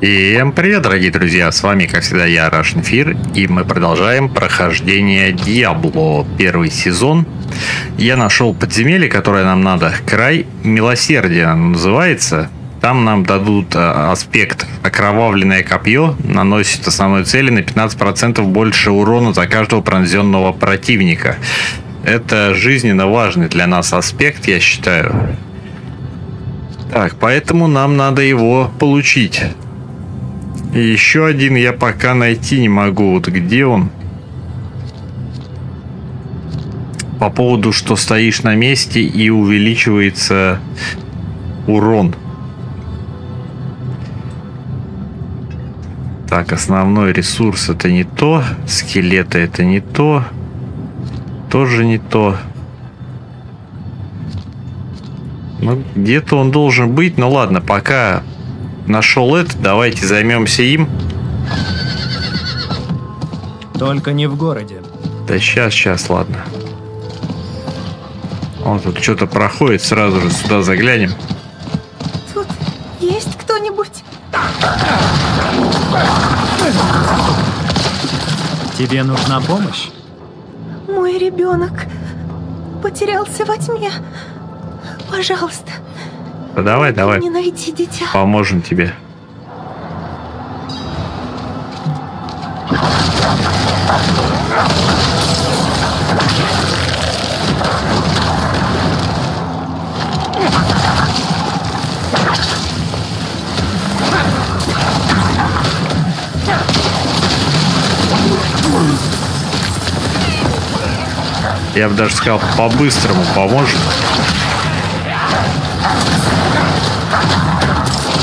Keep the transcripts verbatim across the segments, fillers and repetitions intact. Всем привет, дорогие друзья, с вами, как всегда, я, Russian Fear, и мы продолжаем прохождение Диабло, первый сезон. Я нашел подземелье, которое нам надо, Край милосердия называется. Там нам дадут аспект Окровавленное копье, наносит основной цели на пятнадцать процентов больше урона за каждого пронзенного противника. Это жизненно важный для нас аспект, я считаю. Так, поэтому нам надо его получить. И еще один я пока найти не могу. Вот где он? По поводу, что стоишь на месте и увеличивается урон. Так, основной ресурс это не то. Скелеты это не то. Тоже не то. Ну, где-то он должен быть. Ну ладно, пока нашел это, давайте займемся им. Только не в городе. Да сейчас, сейчас, ладно. Он тут что-то проходит, сразу же сюда заглянем. Тут есть кто-нибудь? Тебе нужна помощь? Мой ребенок потерялся во тьме. Пожалуйста. Да давай, давай. Не найти дитя. Поможем тебе. Я бы даже сказал, по-быстрому поможем.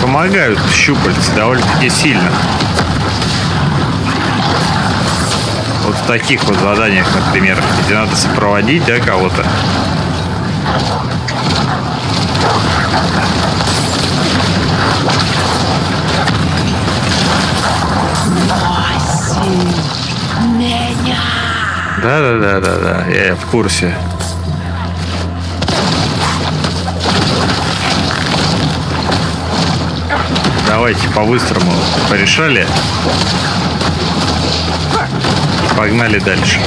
Помогают щупальцы довольно-таки сильно. Вот в таких вот заданиях, например, где надо сопроводить, да, кого-то. Да-да-да-да-да, я, я в курсе. Давайте по-быстрому порешали. Погнали дальше.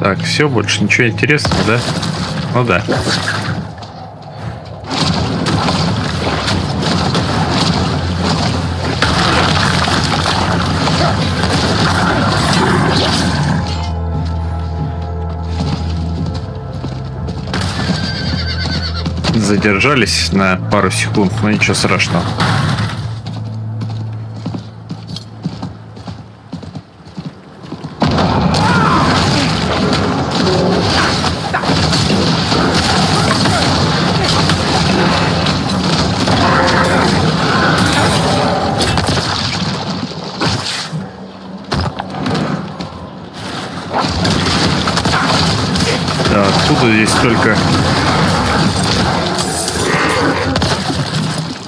Так, все, больше ничего интересного, да? Ну да. Задержались на пару секунд, но ничего страшного. Да, откуда здесь только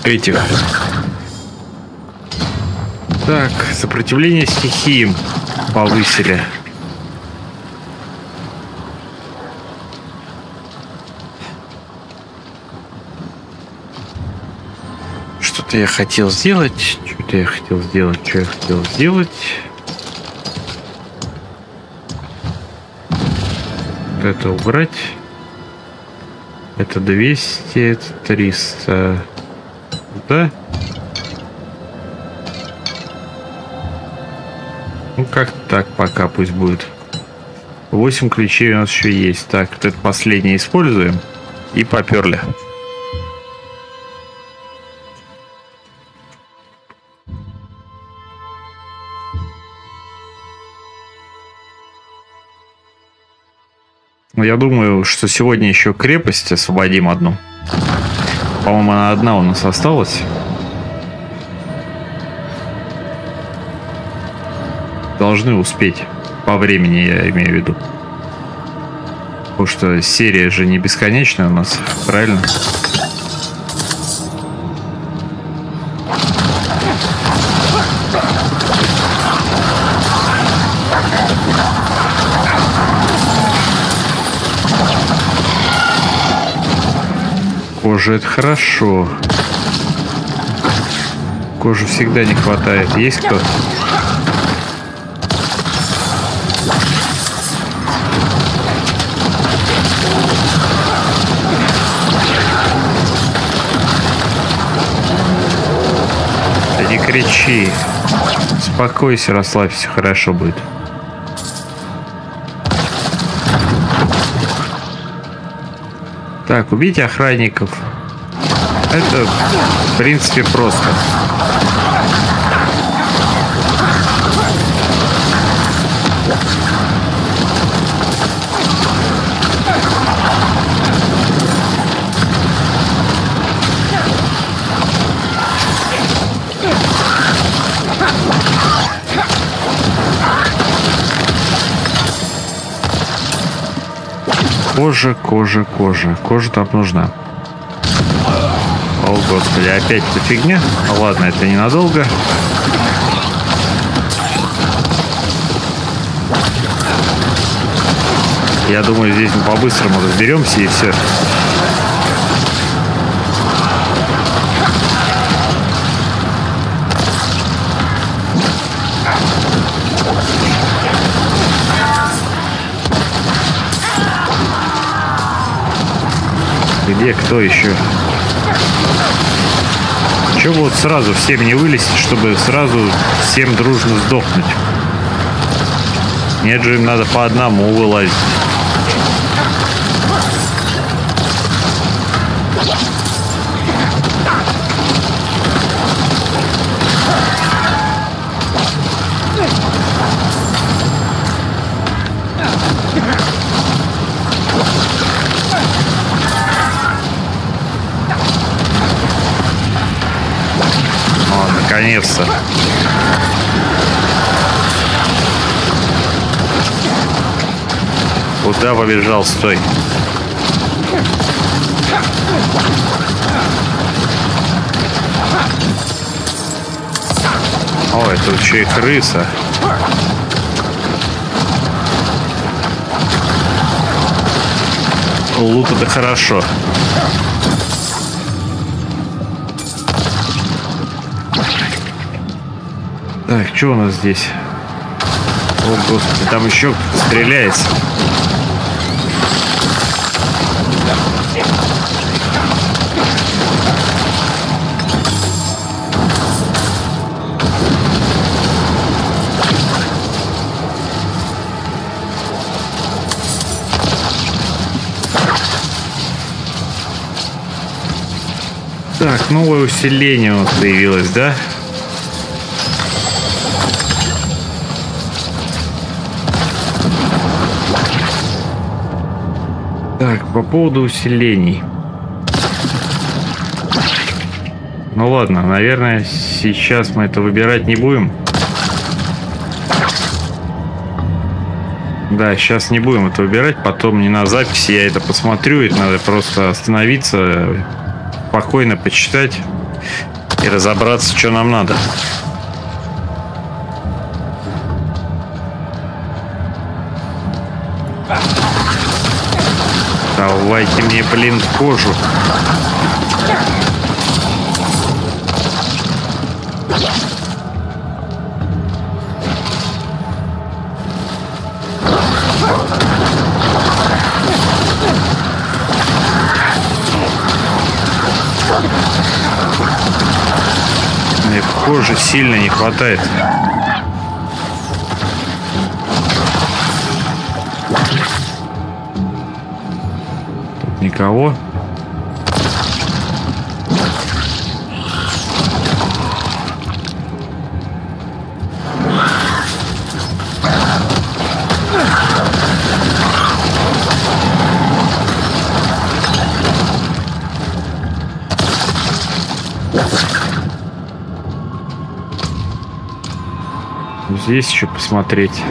этих. Так, сопротивление стихиям повысили. Что-то я хотел сделать. Что-то я хотел сделать. Что я хотел сделать. Это убрать. Это двести, это триста. Да? Ну как так пока пусть будет. восемь ключей у нас еще есть. Так, вот это последнее используем. И поперли. Но я думаю, что сегодня еще крепость освободим одну. По-моему, она одна у нас осталась. Должны успеть. По времени я имею в виду. Потому что серия же не бесконечная у нас, правильно? Кожа — это хорошо. Кожи всегда не хватает. Есть кто? Да не кричи. Успокойся, расслабься, хорошо будет. Так, убить охранников. Это, в принципе, просто. Кожа, кожа, кожа. Кожа там нужна. О, господи, опять эта фигня. Ладно, это ненадолго. Я думаю, здесь мы по-быстрому разберемся и все. Где кто еще? Чего вот сразу всем не вылезти, чтобы сразу всем дружно сдохнуть? Нет же, им надо по одному вылазить. Наконец-то. Куда побежал? Стой. О, это еще и крыса. Лута-то хорошо. Так, что у нас здесь? О, господи, там еще стреляется. Так, новое усиление у нас появилось, да? Так, по поводу усилений. Ну ладно, наверное, сейчас мы это выбирать не будем. Да, сейчас не будем это выбирать, потом не на записи я это посмотрю, это надо просто остановиться, спокойно почитать и разобраться, что нам надо. Давайте мне, блин, кожу. Мне кожи сильно не хватает. Никого. кажется, есть еще посмотреть.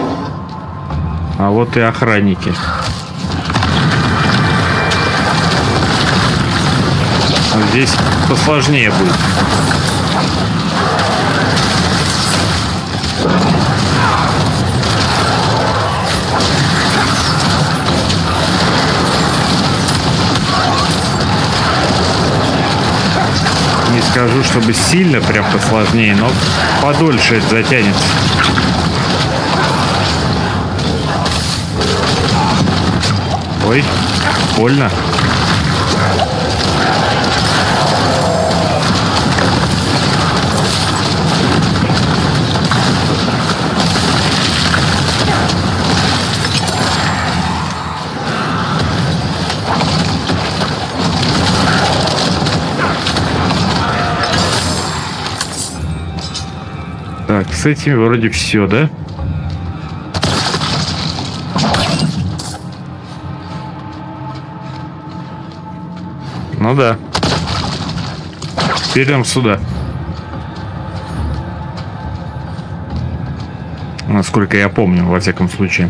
А вот и охранники. Здесь посложнее будет. Не скажу, чтобы сильно прям посложнее, но подольше это затянется. Ой, больно. Так, с этим вроде все, да? Ну да. Теперь нам сюда. Насколько я помню, во всяком случае.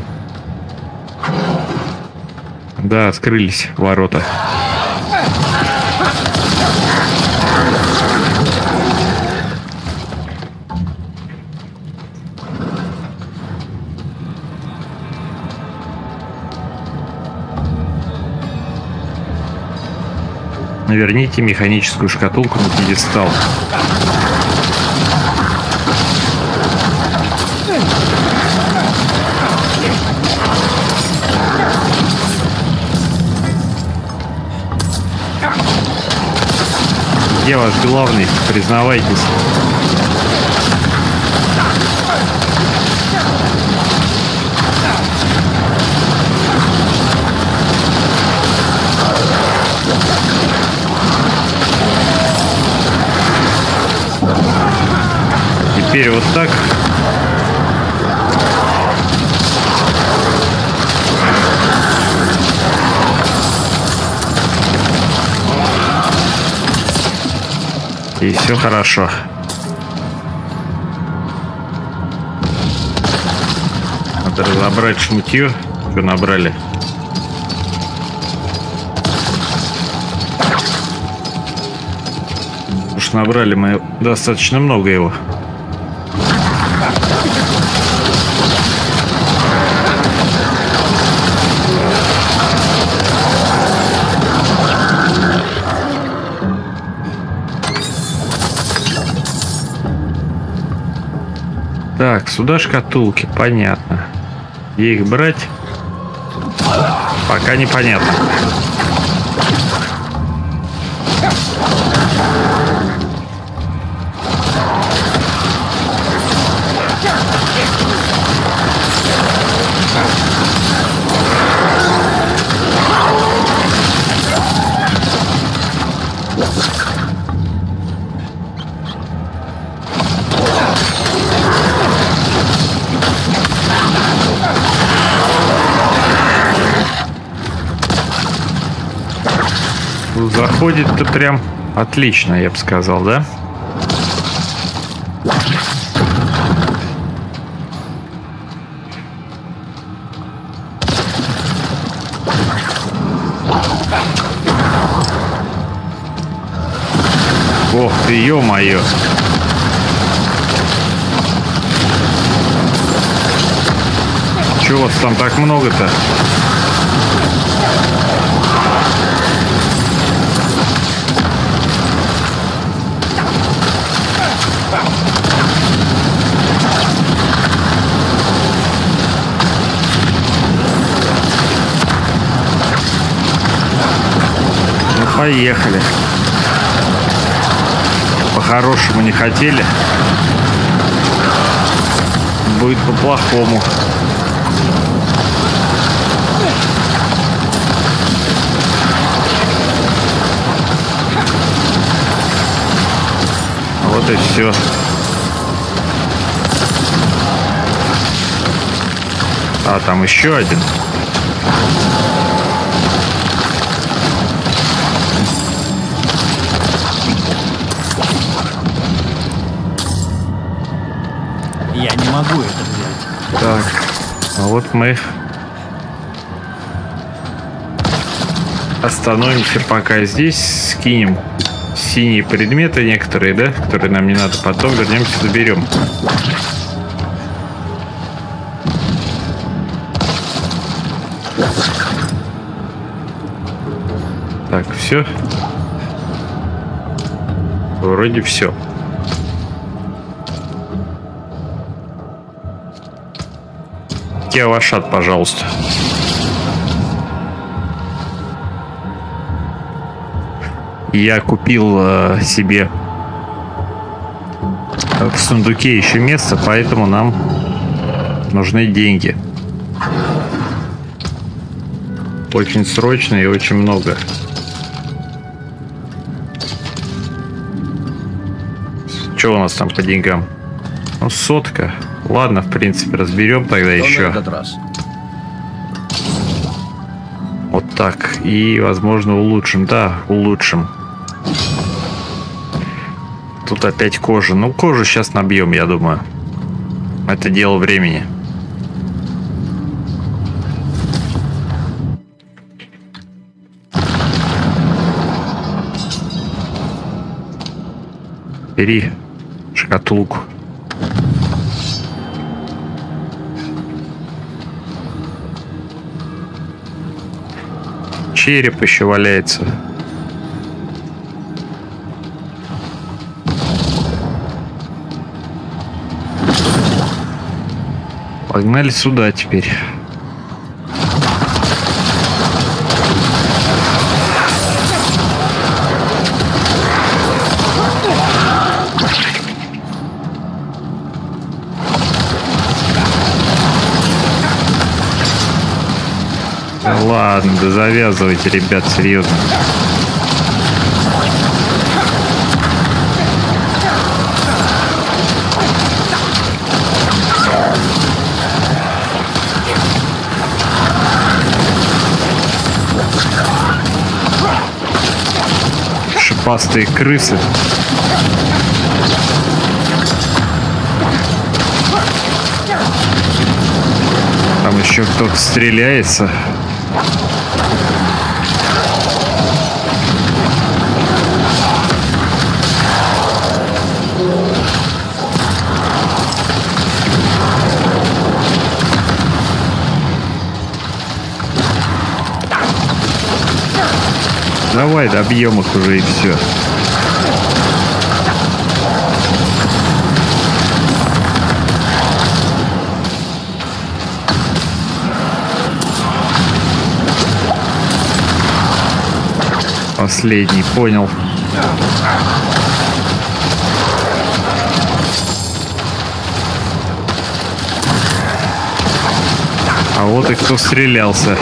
Да, скрылись ворота. Верните механическую шкатулку на пьедестал. Где ваш главный? Признавайтесь. Теперь вот так. И все хорошо. Надо разобрать шмутье, что набрали. Уж набрали мы достаточно много его. Так, сюда шкатулки, понятно. Где их брать? Пока непонятно. Заходит-то прям отлично, я бы сказал, да? Ох ты, ё-моё! Чего вас там так много-то? Поехали. По-хорошему не хотели. Будет по-плохому. Вот и все. А там еще один. Я не могу это взять. Так, а вот мы остановимся пока здесь, скинем синие предметы некоторые, да, которые нам не надо, потом вернемся, заберем. Так, все. Вроде все. Я лошад, пожалуйста. Я купил э, себе в сундуке еще место, поэтому нам нужны деньги. Очень срочно и очень много. Что у нас там по деньгам? Ну, сотка. Ладно, в принципе, разберем тогда еще. Вот так. И, возможно, улучшим. Да, улучшим. Тут опять кожа. Ну, кожу сейчас набьем, я думаю. Это дело времени. Бери шкатулку. Череп еще валяется. Погнали сюда теперь. Ладно, да завязывайте, ребят, серьезно. Шипастые крысы. Там еще кто-то стреляется. Давай, добьем их уже и все. Последний, понял. А вот и кто стрелялся.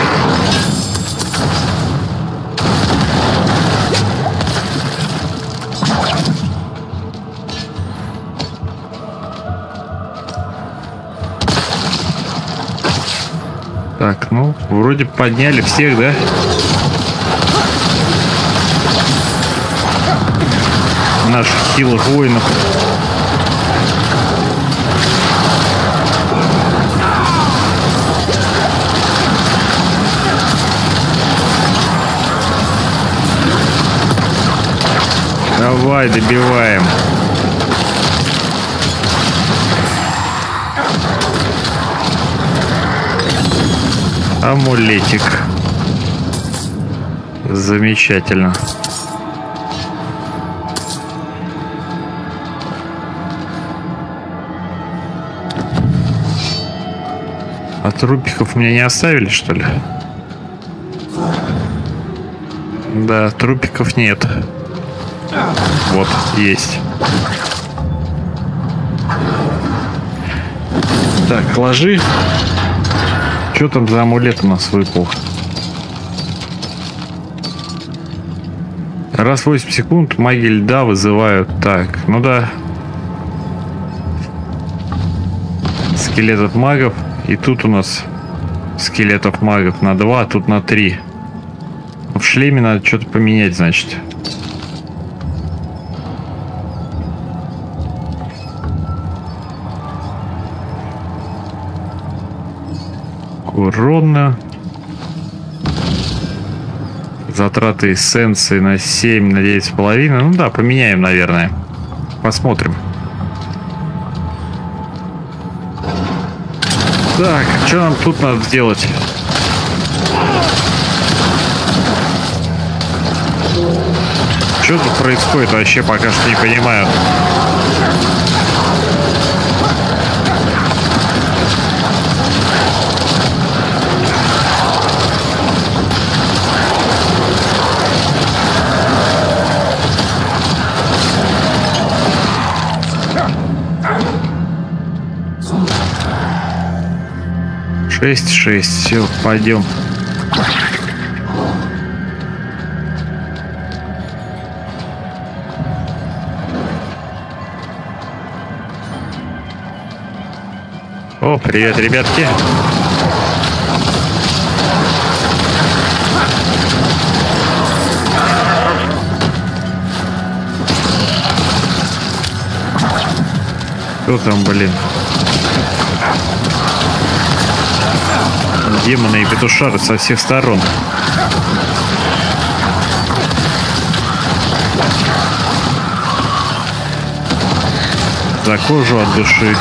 Так, ну, вроде подняли всех, да? Наших хилых воинов. Давай, добиваем. Амулетик. Замечательно. А трупиков мне не оставили, что ли? Да, трупиков нет. Вот, есть. Так, ложи. Что там за амулет у нас выпал? Раз в восемь секунд маги льда вызывают. Так, ну да. Скелет от магов. И тут у нас скелетов магов на два, а тут на три. В шлеме надо что-то поменять, значит. урона. Затраты эссенции на семь, на девять с половиной. Ну да, поменяем, наверное. Посмотрим. Так, что нам тут надо сделать? Что тут происходит вообще, пока что не понимаю. шесть шесть, все, пойдем. О, привет, ребятки. Кто там, блин? Демоны и петушары со всех сторон. За кожу от души.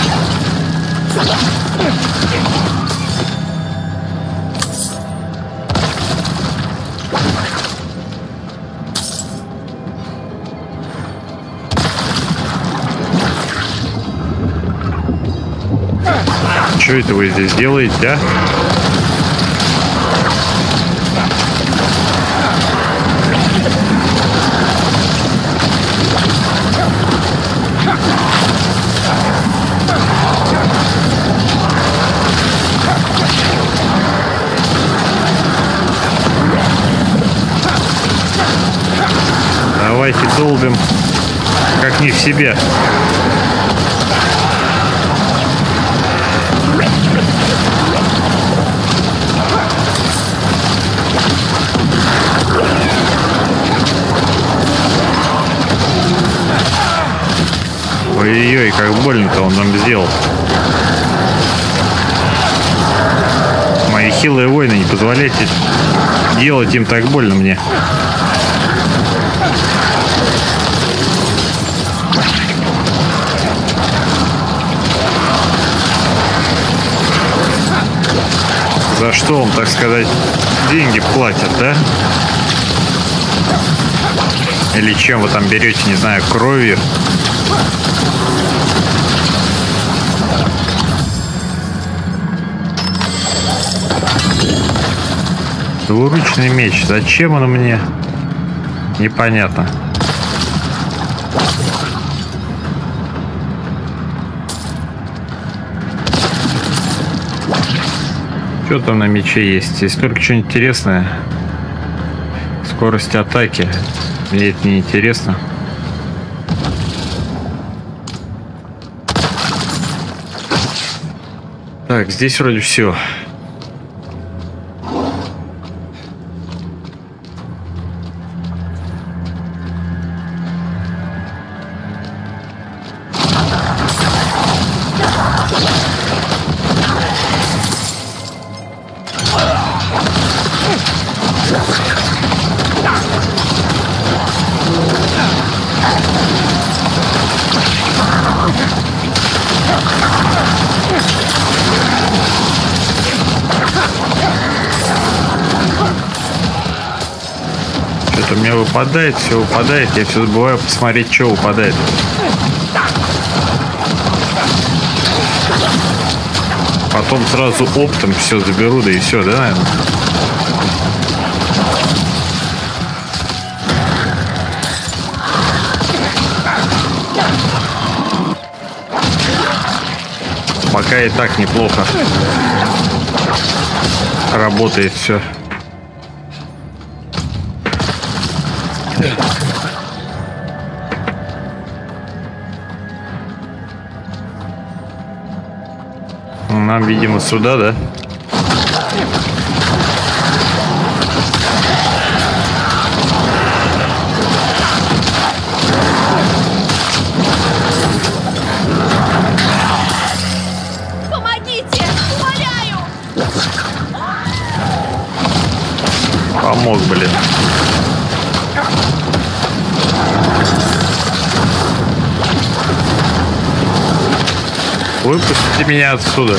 Что это вы здесь делаете, а? Давайте долбим, как не в себе. Ой-ой-ой, как больно-то он нам сделал. Мои хилые воины, не позволяйте делать им так больно мне. За что он, так сказать, деньги платит, да? Или чем вы там берете, не знаю, кровью? Двуручный меч. Зачем он мне? Непонятно. Что там на мече есть? Есть только что-нибудь интересное. Скорость атаки. Мне это не интересно. Так, здесь вроде все. Выпадает, все выпадает, я все забываю посмотреть, что выпадает. Потом сразу оптом все заберу, да и все, да, наверное? Пока и так неплохо работает все. Нам, видимо, сюда, да? Помогите! Умоляю! Выпустите меня отсюда.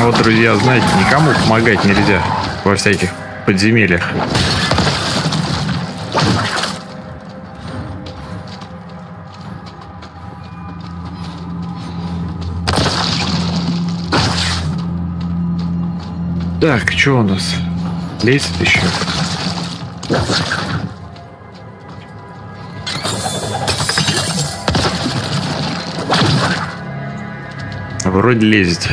Вот, друзья, знаете, никому помогать нельзя во всяких подземельях. Так, что у нас? Лезет еще? Вроде лезет.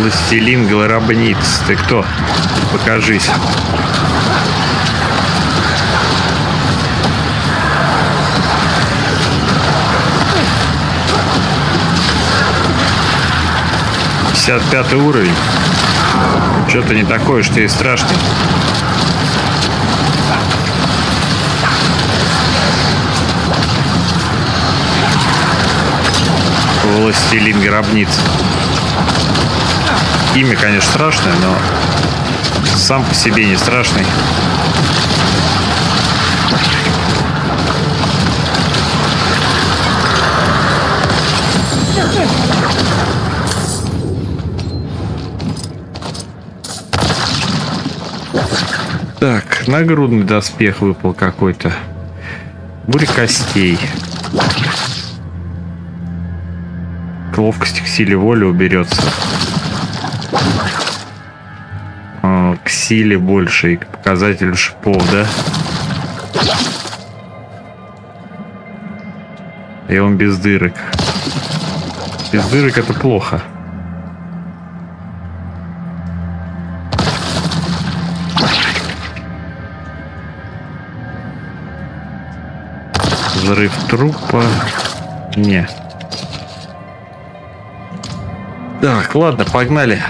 Властелин Гробниц. Ты кто? Покажись. пятьдесят пятый уровень. Что-то не такое, что и страшно. Властелин Гробниц. Имя, конечно, страшное, но сам по себе не страшный. Так, нагрудный доспех выпал какой-то. Буря костей. К ловкости, к силе воли уберется. К силе больше и к показателю шипов, да? И он без дырок. Без дырок это плохо. Разрыв трупа. Не. Так, ладно, погнали.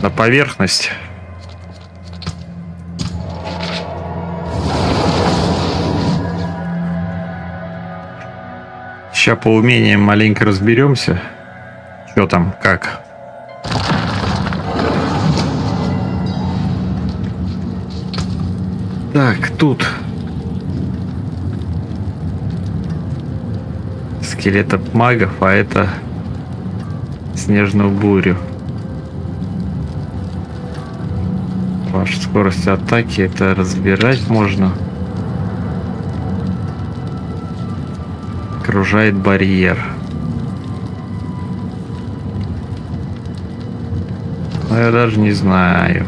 На поверхность. Сейчас по умениям маленько разберемся. Что там, как. Так, тут. Скелет от магов, а это снежную бурю. Ваша скорость атаки, это разбирать можно. Окружает барьер. Но я даже не знаю.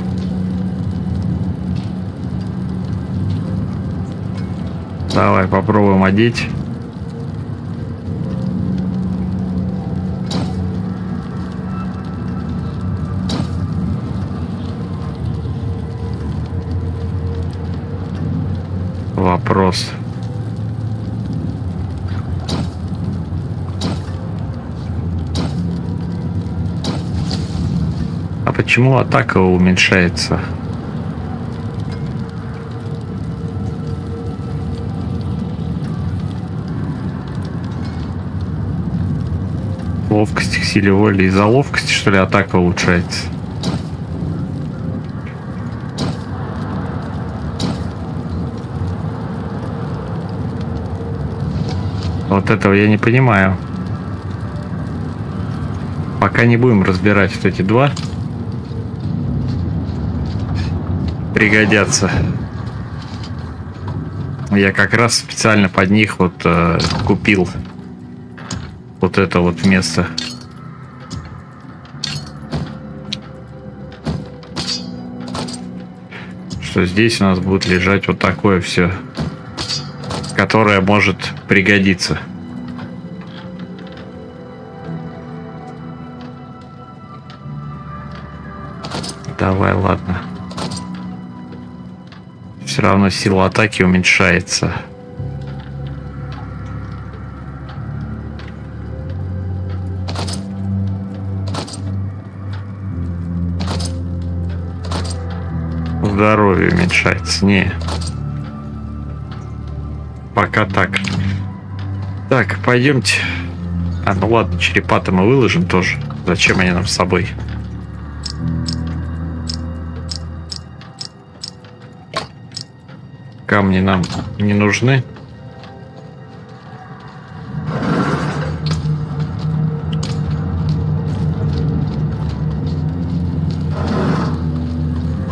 Давай попробуем одеть. Вопрос. А почему атака уменьшается? Ловкость к силе воли. Из-за ловкости, что ли, атака улучшается? Вот этого я не понимаю. Пока не будем разбирать вот эти два. Пригодятся. Я как раз специально под них вот э, купил вот это вот место. Что здесь у нас будет лежать вот такое все, которая может пригодиться. Давай, ладно. Все равно сила атаки уменьшается. Здоровье уменьшается. Не. Пока так. Так, пойдемте. А, ну ладно, черепа-то мы выложим тоже. Зачем они нам с собой? Камни нам не нужны.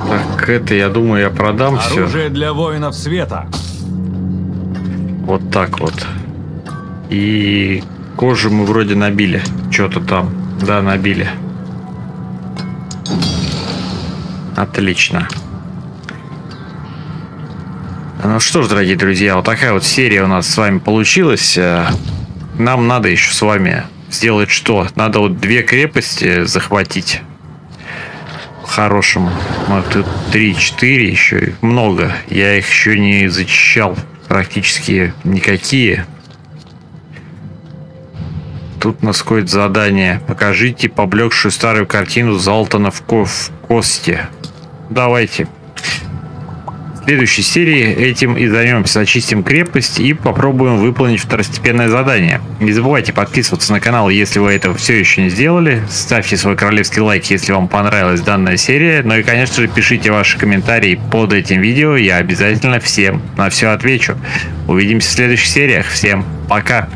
Так, это, я думаю, я продам все. Оружие для воинов света. Вот так вот. И кожу мы вроде набили. Что-то там. Да, набили. Отлично. Ну что ж, дорогие друзья, вот такая вот серия у нас с вами получилась. Нам надо еще с вами сделать что? Надо вот две крепости захватить. По-хорошему. Вот тут три-четыре еще. Их много. Я их еще не зачищал. Практически никакие. Тут у нас какое-то задание. Покажите поблекшую старую картину Золтана в кости. Давайте. В следующей серии этим и займемся. Очистим крепость и попробуем выполнить второстепенное задание. Не забывайте подписываться на канал, если вы этого все еще не сделали. Ставьте свой королевский лайк, если вам понравилась данная серия. Ну и, конечно же, пишите ваши комментарии под этим видео. Я обязательно всем на все отвечу. Увидимся в следующих сериях. Всем пока!